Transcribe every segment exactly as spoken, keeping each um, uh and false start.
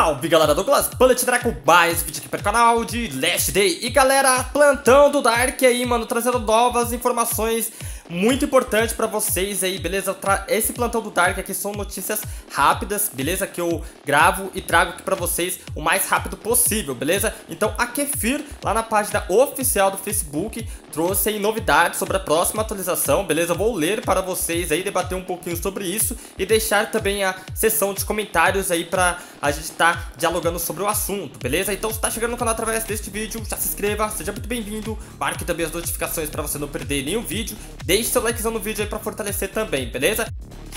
Salve galera, Dolglas Bullet com mais vídeo aqui para o canal de Last Day. E galera, Plantão do Dark aí, mano, trazendo novas informações muito importantes para vocês aí, beleza? Esse Plantão do Dark aqui são notícias rápidas, beleza? Que eu gravo e trago aqui para vocês o mais rápido possível, beleza? Então a Kefir, lá na página oficial do Facebook, trouxe aí novidades sobre a próxima atualização, beleza? Eu vou ler para vocês aí, debater um pouquinho sobre isso e deixar também a seção de comentários aí para a gente estar dialogando sobre o assunto, beleza? Então se está chegando no canal através deste vídeo, já se inscreva, seja muito bem-vindo, marque também as notificações para você não perder nenhum vídeo, deixe Deixe seu likezão no vídeo aí pra fortalecer também, beleza?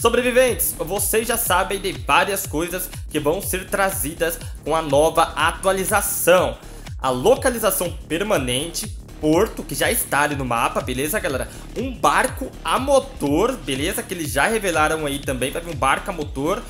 Sobreviventes, vocês já sabem de várias coisas que vão ser trazidas com a nova atualização. A localização permanente, porto, que já está ali no mapa, beleza, galera? Um barco a motor, beleza? Que eles já revelaram aí também, vai vir um barco a motor.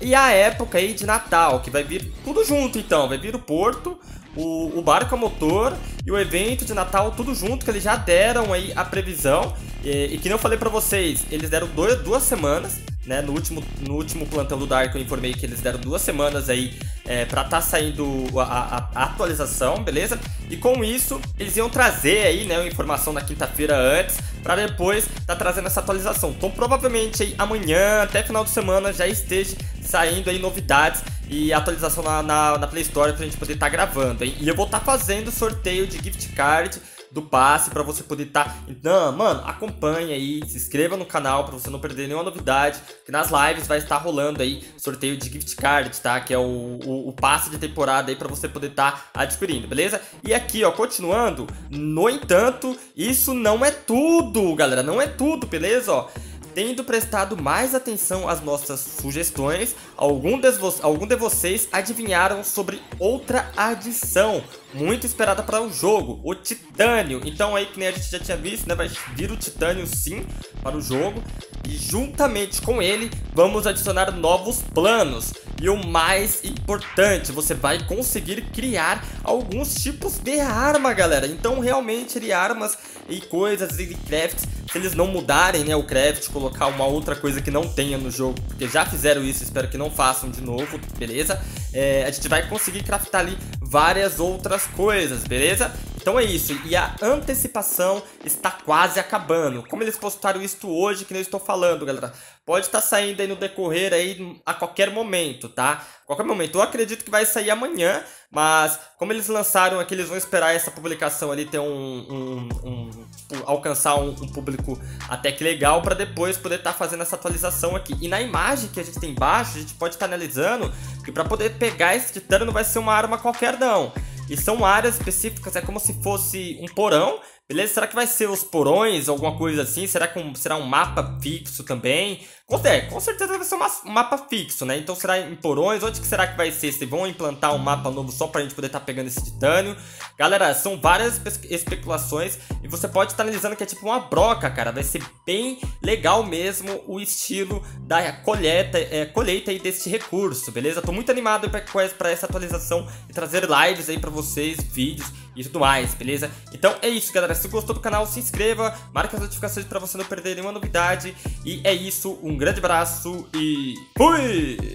E a época aí de Natal, que vai vir tudo junto então, vai vir o porto, o, o barco a motor e o evento de Natal tudo junto, que eles já deram aí a previsão. E, e que nem eu falei pra vocês, eles deram dois, duas semanas, né? No último, no último Plantão do Dark eu informei que eles deram duas semanas aí é, pra tá saindo a, a, a atualização, beleza? E com isso, eles iam trazer aí, né, a informação na quinta-feira antes, pra depois tá trazendo essa atualização. Então provavelmente aí amanhã, até final de semana, já esteja saindo aí novidades e atualização na, na, na Play Store pra gente poder estar tá gravando, hein? E eu vou estar tá fazendo sorteio de gift card do passe para você poder estar, tá... Então, mano, acompanha aí, se inscreva no canal para você não perder nenhuma novidade, que nas lives vai estar rolando aí sorteio de gift card, tá? Que é o, o, o passe de temporada aí para você poder estar tá adquirindo, beleza? E aqui, ó, continuando, no entanto, isso não é tudo, galera, não é tudo, beleza, ó? Tendo prestado mais atenção às nossas sugestões, algum de, vo algum de vocês adivinharam sobre outra adição muito esperada para o jogo, o Titânio. Então aí, que nem a gente já tinha visto, né, vai vir o Titânio sim para o jogo. E juntamente com ele, vamos adicionar novos planos. E o mais importante, você vai conseguir criar alguns tipos de arma, galera. Então realmente ele, armas e coisas e crafts, se eles não mudarem, né, o craft, colocar uma outra coisa que não tenha no jogo, porque já fizeram isso, espero que não façam de novo, beleza? É, a gente vai conseguir craftar ali várias outras coisas, beleza? Então é isso, e a antecipação está quase acabando. Como eles postaram isto hoje, que eu estou falando, galera, pode estar saindo aí no decorrer aí a qualquer momento, tá? Qualquer momento, eu acredito que vai sair amanhã, mas como eles lançaram aqui, eles vão esperar essa publicação ali ter um... um, um, um alcançar um, um público até que legal, para depois poder estar fazendo essa atualização aqui. E na imagem que a gente tem embaixo, a gente pode estar analisando que para poder pegar esse titânio não vai ser uma arma qualquer não. E são áreas específicas, é como se fosse um porão, beleza? Será que vai ser os porões, alguma coisa assim? Será que um, será um mapa fixo também? Com, é, com certeza vai ser uma, um mapa fixo, né? Então será em porões, onde que será que vai ser? Se vão implantar um mapa novo só pra gente poder estar tá pegando esse titânio? Galera, são várias especulações e você pode estar tá analisando que é tipo uma broca, cara. Vai ser bem legal mesmo o estilo da colheita, é, colheita aí deste recurso, beleza? Tô muito animado pra, pra essa atualização e trazer lives aí pra vocês, vídeos e tudo mais, beleza? Então é isso, galera. Se gostou do canal, se inscreva, marque as notificações para você não perder nenhuma novidade. E é isso, um grande abraço e fui!